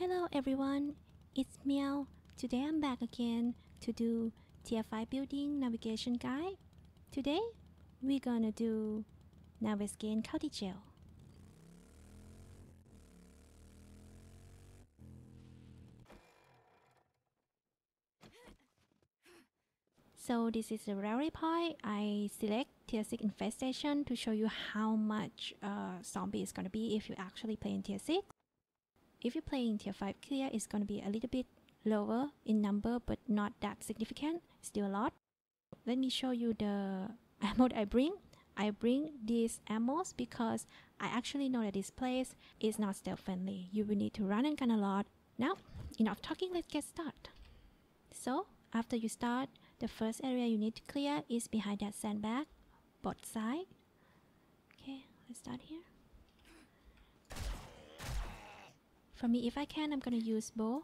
Hello everyone, it's Meow. Today I'm back again to do Tier 5 Building Navigation Guide. Today we're gonna do Navezgane County Jail. So this is the rally point. I select Tier 6 Infestation to show you how much zombie is gonna be if you actually play in Tier 6. If you play in Tier 5 Clear, it's going to be a little bit lower in number, but not that significant, still a lot. Let me show you the ammo that I bring. I bring these ammos because I actually know that this place is not stealth friendly. You will need to run and gun a lot. Now, enough talking, let's get started. So, after you start, the first area you need to clear is behind that sandbag, both sides. Okay, let's start here. For me, if I can, I'm gonna use bow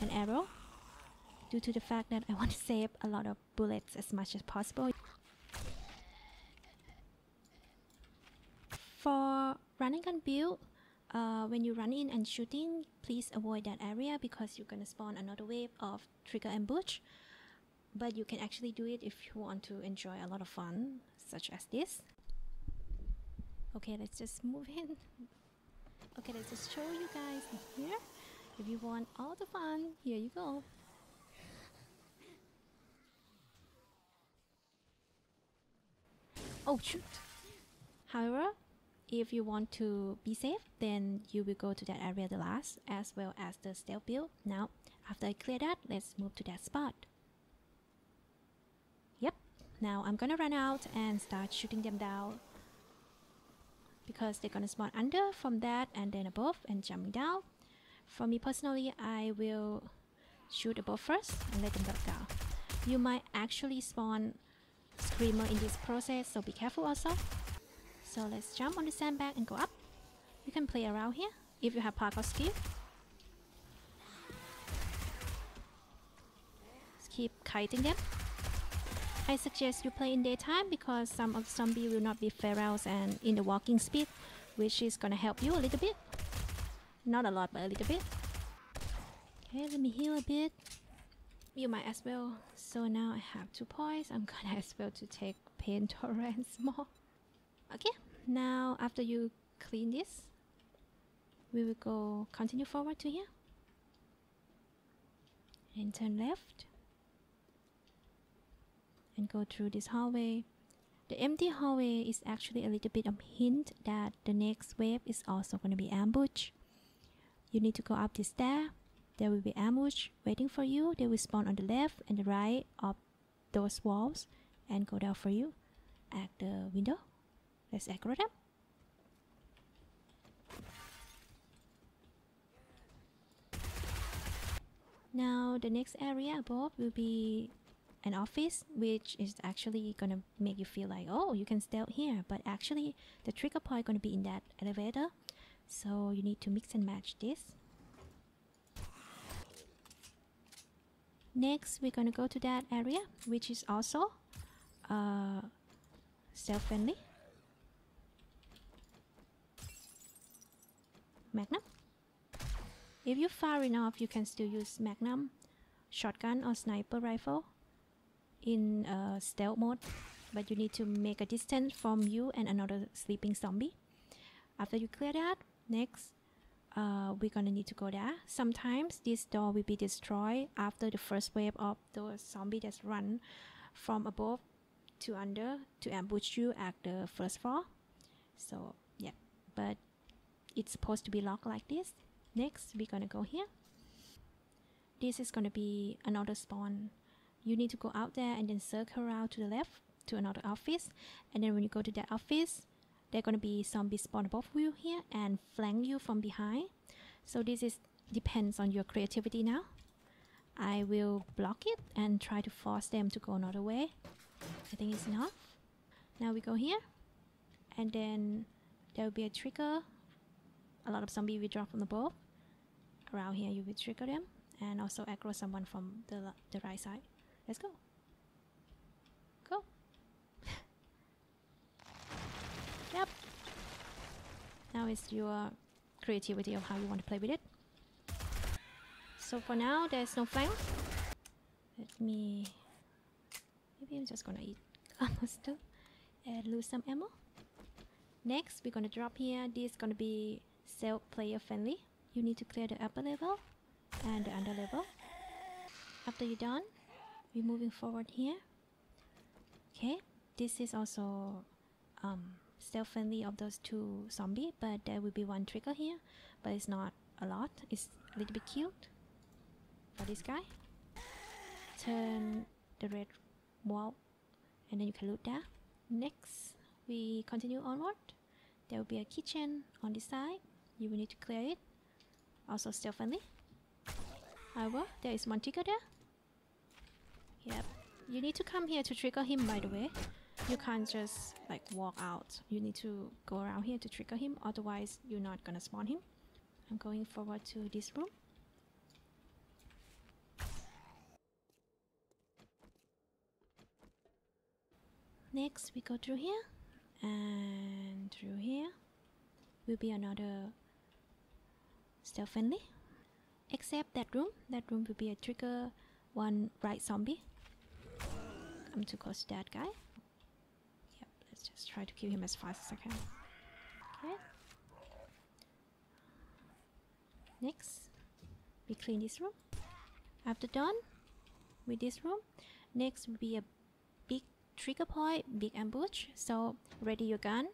and arrow due to the fact that I want to save a lot of bullets as much as possible. For running gun build, when you run in and shooting, please avoid that area because you're gonna spawn another wave of trigger ambush. But you can actually do it if you want to enjoy a lot of fun, such as this. Okay, let's just move in. Okay, let's just show you guys here. If you want all the fun, here you go. Oh shoot! However, if you want to be safe, then you will go to that area the last, as well as the stealth build. Now, after I clear that, let's move to that spot. Yep, now I'm gonna run out and start shooting them down, because they're gonna spawn under from that and then above and jumping down. For me personally, I will shoot above first and let them drop down. You might actually spawn screamer in this process, so be careful also. So let's jump on the sandbag and go up. You can play around here if you have parkour skill. Just keep kiting them. I suggest you play in daytime because some of the zombies will not be feral and in the walking speed, which is gonna help you a little bit. Not a lot, but a little bit. Okay, let me heal a bit. You might as well. So now I have 2 points. I'm gonna as well to take pain torrents more. Okay, now after you clean this, we will go continue forward to here and turn left and go through this hallway. The empty hallway is actually a little bit of hint that the next wave is also going to be ambush. You need to go up this stair. There will be ambush waiting for you. They will spawn on the left and the right of those walls and go down for you at the window. Let's aggro them. Now the next area above will be an office, which is actually gonna make you feel like, oh, you can stealth here, but actually the trigger point gonna be in that elevator, so you need to mix and match this. Next we're gonna go to that area which is also stealth friendly, Magnum. If you're far enough, you can still use Magnum, shotgun or sniper rifle in stealth mode, but you need to make a distance from you and another sleeping zombie. After you clear that, next we're gonna need to go there. Sometimes this door will be destroyed after the first wave of the zombie that's run from above to under to ambush you at the first floor. So yeah, but it's supposed to be locked like this. Next we're gonna go here. This is gonna be another spawn. You need to go out there and then circle around to the left to another office, and then when you go to that office, there are going to be zombies spawn above you here and flank you from behind. So this is depends on your creativity now. I will block it and try to force them to go another way. I think it's enough. Now we go here, and then there will be a trigger. A lot of zombies will drop from above. Around here you will trigger them and also aggro someone from the right side. Let's go. Go. Yep. Now it's your creativity of how you want to play with it. So for now, there's no plan. Let me... Maybe I'm just gonna eat stuff and lose some ammo. Next, we're gonna drop here. This is gonna be self-player friendly. You need to clear the upper level and the under level. After you're done, we're moving forward here. Okay, this is also self-friendly of those two zombies, but there will be one trigger here, but it's not a lot. It's a little bit cute for this guy. Turn the red wall and then you can loot that. Next, we continue onward. There will be a kitchen on this side. You will need to clear it. Also stealthily. However, there is one trigger there. Yep. You need to come here to trigger him, by the way. You can't just like walk out. You need to go around here to trigger him, otherwise you're not gonna spawn him. I'm going forward to this room. Next, we go through here and through here will be another stealth friendly. Except that room will be a trigger one right zombie. I'm too close to that guy. Yep, let's just try to kill him as fast as I can. Okay. Next, we clean this room. After done with this room, next will be a big trigger point, big ambush. So ready your gun,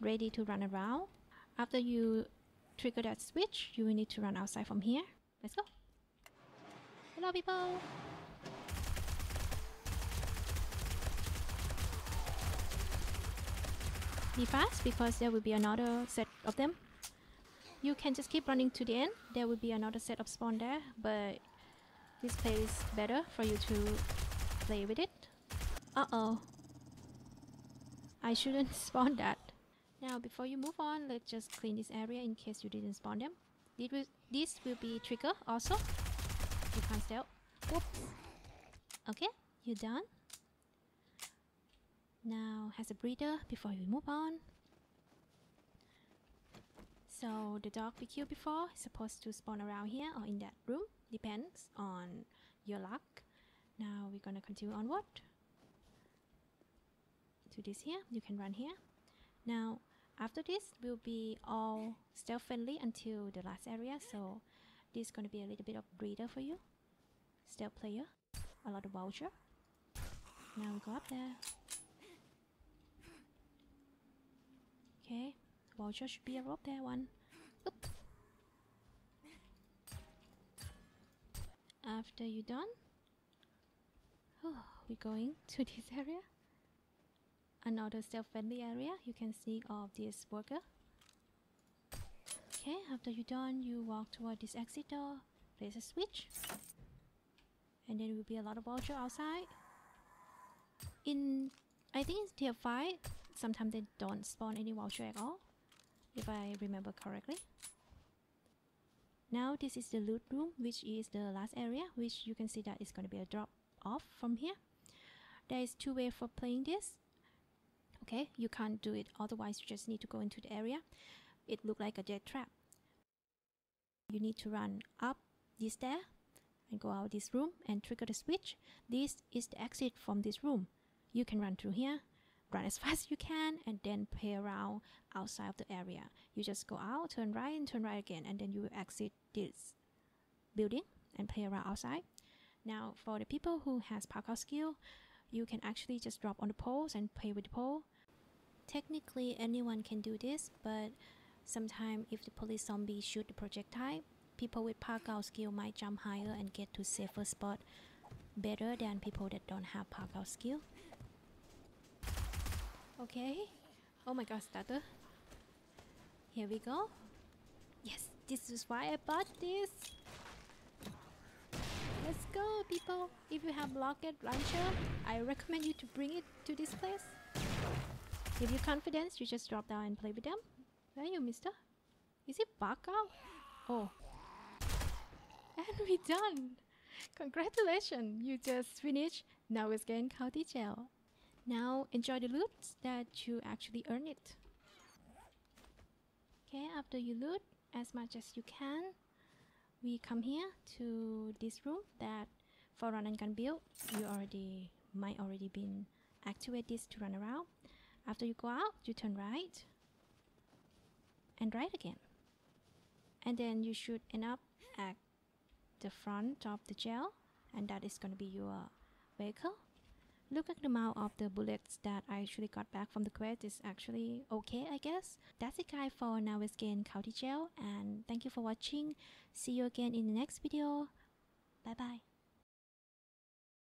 ready to run around. After you trigger that switch, you will need to run outside from here. Let's go. Hello, people. Be fast because there will be another set of them. You can just keep running to the end. There will be another set of spawn there, but this place is better for you to play with it. Uh-oh. I shouldn't spawn that. Now, before you move on, let's just clean this area in case you didn't spawn them. This will be trigger also. You can't stealth. Oops. Okay, you're done. Now, has a breather before we move on. So the dog we killed before is supposed to spawn around here or in that room, depends on your luck. Now we're gonna continue onward to this here. You can run here. Now after this will be all stealth friendly until the last area, so this is gonna be a little bit of breather for you. Stealth player, a lot of voucher. Now we go up there. Okay. Voucher should be a rope there one. Oops. After you're done, we're going to this area. Another self-friendly area. You can sneak off this worker. Okay, after you're done, you walk toward this exit door, place a switch, and then there will be a lot of voucher outside. I think it's tier 5. Sometimes they don't spawn any voucher at all, if I remember correctly. Now this is the loot room, which is the last area, which you can see that it's going to be a drop off from here. There is two ways for playing this. Okay, you can't do it, otherwise you just need to go into the area. It looks like a death trap. You need to run up this stair and go out this room and trigger the switch. This is the exit from this room. You can run through here. Run as fast as you can and then play around outside of the area. You just go out, turn right and turn right again, and then you will exit this building and play around outside. Now for the people who has parkour skill, you can actually just drop on the poles and play with the pole. Technically anyone can do this, but sometimes if the police zombie shoot the projectile, people with parkour skill might jump higher and get to safer spot better than people that don't have parkour skill. Okay, oh my god, starter. Here we go. Yes, this is why I bought this. Let's go, people. If you have rocket launcher, I recommend you to bring it to this place. If you're confident, you just drop down and play with them. Where are you, mister? Is it back out? Oh. And we're done. Congratulations, you just finished Navezgane County Jail. Now enjoy the loot that you actually earn it. Okay, after you loot as much as you can, we come here to this room that Forerunner can build. You already might already been activate this to run around. After you go out, you turn right and right again, and then you should end up at the front of the jail, and that is going to be your vehicle. Look at the amount of the bullets that I actually got back from the quest. Is actually okay, I guess. That's it guys for Navezgane County Jail, and thank you for watching. See you again in the next video. Bye bye.